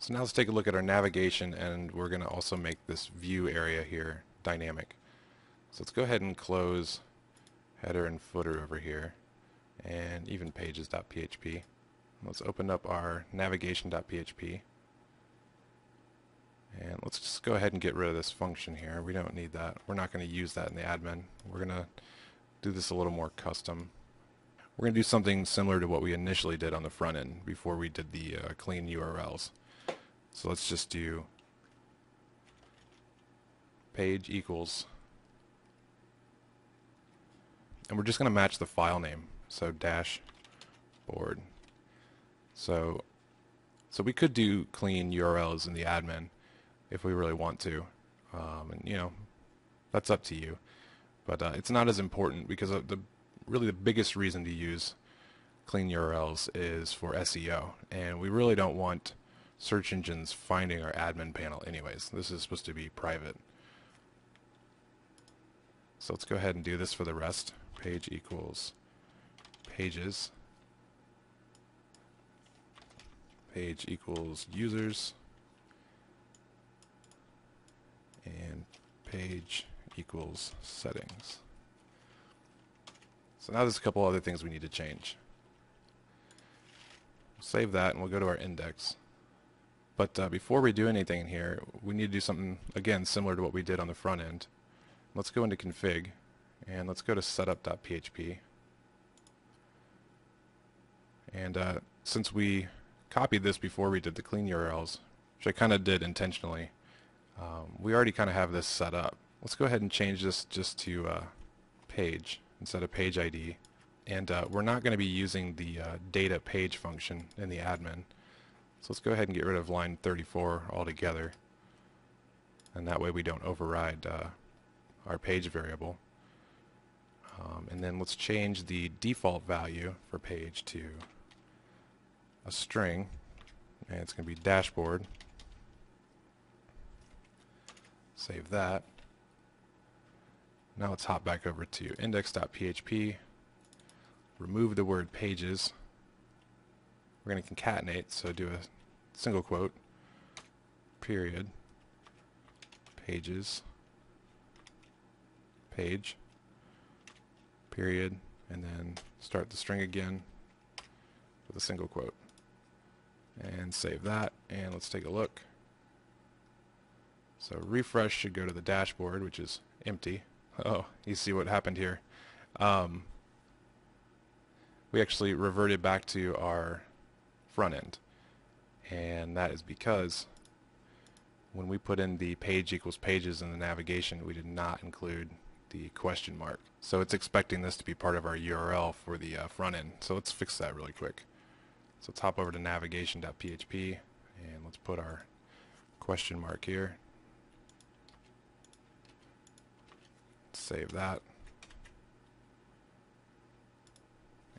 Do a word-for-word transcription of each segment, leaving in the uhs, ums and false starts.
So now let's take a look at our navigation, and we're going to also make this view area here dynamic. So let's go ahead and close header and footer over here, and even pages dot P H P. Let's open up our navigation dot P H P. And let's just go ahead and get rid of this function here. We don't need that. We're not going to use that in the admin. We're going to do this a little more custom. We're going to do something similar to what we initially did on the front end before we did the uh, clean U R Ls. So let's just do page equals, and we're just going to match the file name. So dashboard. So, so we could do clean U R Ls in the admin if we really want to, um, and you know, that's up to you. But uh, it's not as important, because of the really the biggest reason to use clean U R Ls is for S E O, and we really don't want search engines finding our admin panel anyways. This is supposed to be private. So let's go ahead and do this for the rest. Page equals pages, page equals users, and page equals settings. So now there's a couple other things we need to change. Save that, and we'll go to our index. But uh, before we do anything in here, we need to do something again similar to what we did on the front end. Let's go into config, and let's go to setup dot P H P. And uh, since we copied this before we did the clean U R Ls, which I kind of did intentionally, Um, we already kind of have this set up. Let's go ahead and change this just to uh, page instead of page I D. And uh, we're not going to be using the uh, data page function in the admin. So let's go ahead and get rid of line thirty-four altogether. And that way we don't override uh, our page variable. Um, and then let's change the default value for page to a string. And it's going to be dashboard. Save that. Now let's hop back over to index dot P H P, remove the word pages. We're going to concatenate, so do a single quote, period, pages, page, period, and then start the string again with a single quote. And save that, and let's take a look. So refresh should go to the dashboard, which is empty. Oh, you see what happened here. Um, we actually reverted back to our front end. And that is because when we put in the page equals pages in the navigation, we did not include the question mark. So it's expecting this to be part of our U R L for the uh, front end. So let's fix that really quick. So let's hop over to navigation dot P H P, and let's put our question mark here. Save that.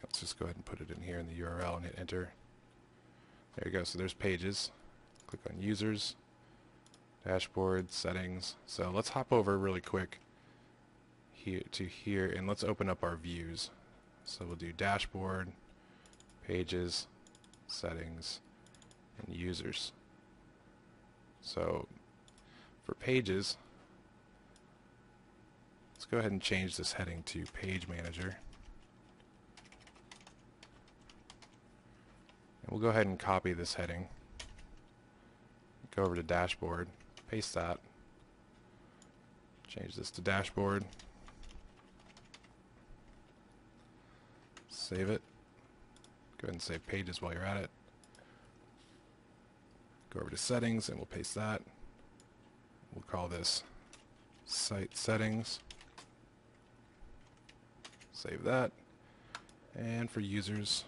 Let's just go ahead and put it in here in the U R L and hit enter. There you go. So there's pages. Click on users, dashboard, settings. So let's hop over really quick here to here, and let's open up our views. So we'll do dashboard, pages, settings, and users. So for pages, let's go ahead and change this heading to Page Manager. And we'll go ahead and copy this heading. Go over to Dashboard, paste that. Change this to Dashboard. Save it. Go ahead and save Pages while you're at it. Go over to Settings, and we'll paste that. We'll call this Site Settings. Save that, and for users,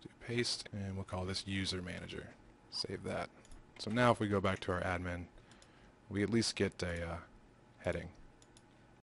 do paste, and we'll call this user manager. Save that. So now if we go back to our admin, we at least get a uh, heading.